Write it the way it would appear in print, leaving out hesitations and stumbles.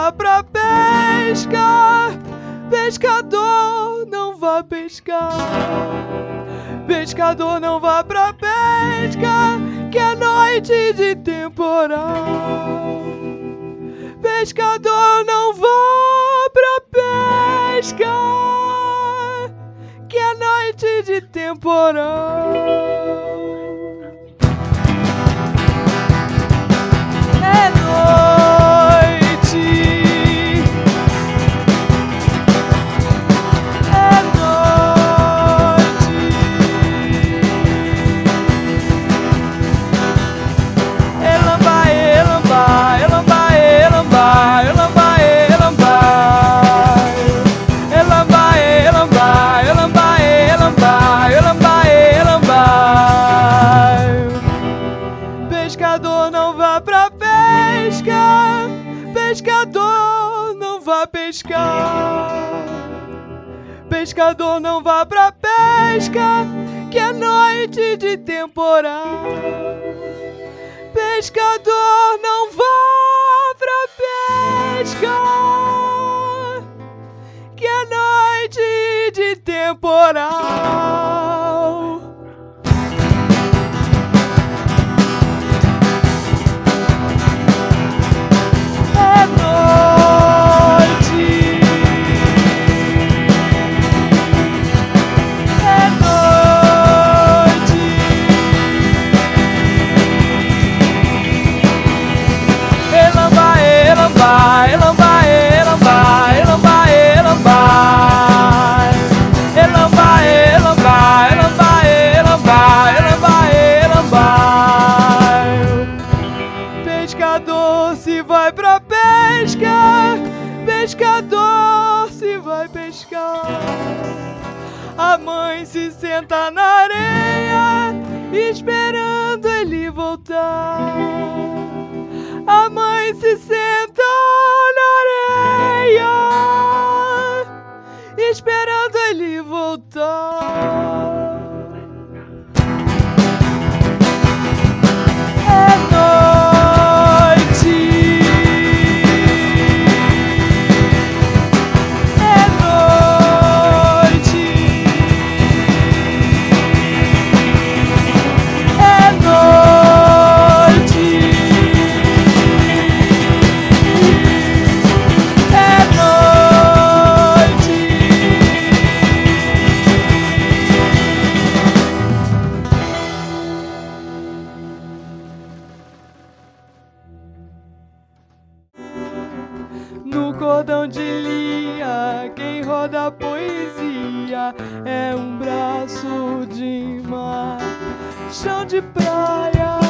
vá pra pesca, pescador não vá pescar, pescador não vá pra pesca, que é noite de temporal. Pescador não vá pra pesca, que é noite de temporal. É noite, é noite. Elambá, elambá, elambá, elambá, elambá, elambá, elambá, elambá, elambá, elambá, elambá, elambá. Pescador não vá pra pesca, pescador não vá pescar, pescador não vá pra pesca, que é noite de temporal. Pescador não vá pra pesca, que é noite de temporal. Pescador se vai pra pesca, pescador se vai pescar. A mãe se senta na areia, esperando ele voltar. A mãe se senta na areia, esperando ele voltar. No cordão de linha, quem roda a poesia é um braço de mar, chão de praia.